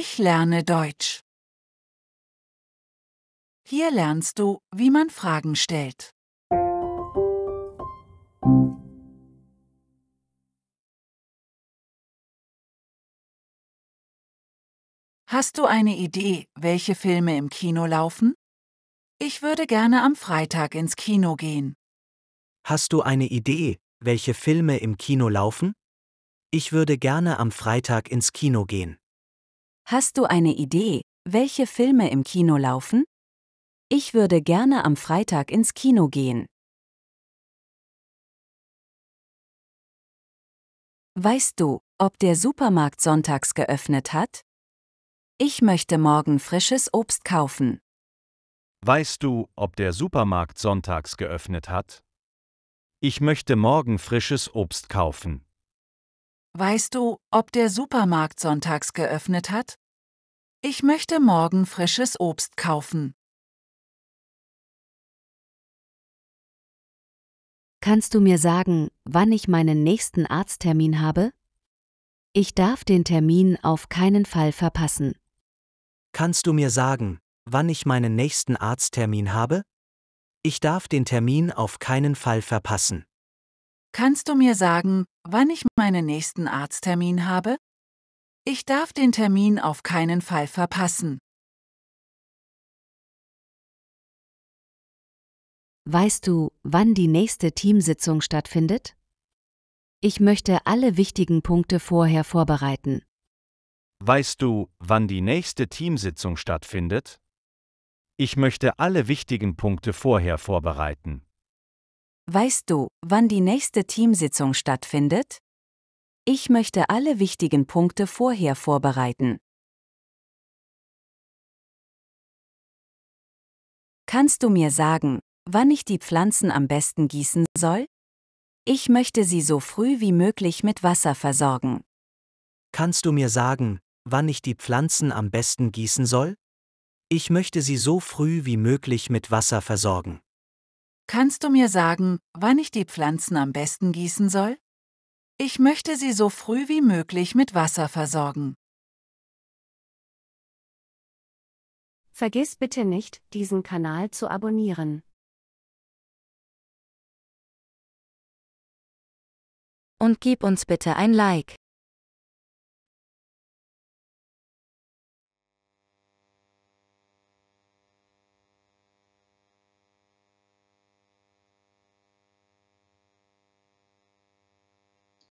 Ich lerne Deutsch. Hier lernst du, wie man Fragen stellt. Hast du eine Idee, welche Filme im Kino laufen? Ich würde gerne am Freitag ins Kino gehen. Hast du eine Idee, welche Filme im Kino laufen? Ich würde gerne am Freitag ins Kino gehen. Hast du eine Idee, welche Filme im Kino laufen? Ich würde gerne am Freitag ins Kino gehen. Weißt du, ob der Supermarkt sonntags geöffnet hat? Ich möchte morgen frisches Obst kaufen. Weißt du, ob der Supermarkt sonntags geöffnet hat? Ich möchte morgen frisches Obst kaufen. Weißt du, ob der Supermarkt sonntags geöffnet hat? Ich möchte morgen frisches Obst kaufen. Kannst du mir sagen, wann ich meinen nächsten Arzttermin habe? Ich darf den Termin auf keinen Fall verpassen. Kannst du mir sagen, wann ich meinen nächsten Arzttermin habe? Ich darf den Termin auf keinen Fall verpassen. Kannst du mir sagen, wann ich meinen nächsten Arzttermin habe? Ich darf den Termin auf keinen Fall verpassen. Weißt du, wann die nächste Teamsitzung stattfindet? Ich möchte alle wichtigen Punkte vorher vorbereiten. Weißt du, wann die nächste Teamsitzung stattfindet? Ich möchte alle wichtigen Punkte vorher vorbereiten. Weißt du, wann die nächste Teamsitzung stattfindet? Ich möchte alle wichtigen Punkte vorher vorbereiten. Kannst du mir sagen, wann ich die Pflanzen am besten gießen soll? Ich möchte sie so früh wie möglich mit Wasser versorgen. Kannst du mir sagen, wann ich die Pflanzen am besten gießen soll? Ich möchte sie so früh wie möglich mit Wasser versorgen. Kannst du mir sagen, wann ich die Pflanzen am besten gießen soll? Ich möchte sie so früh wie möglich mit Wasser versorgen. Vergiss bitte nicht, diesen Kanal zu abonnieren. Und gib uns bitte ein Like.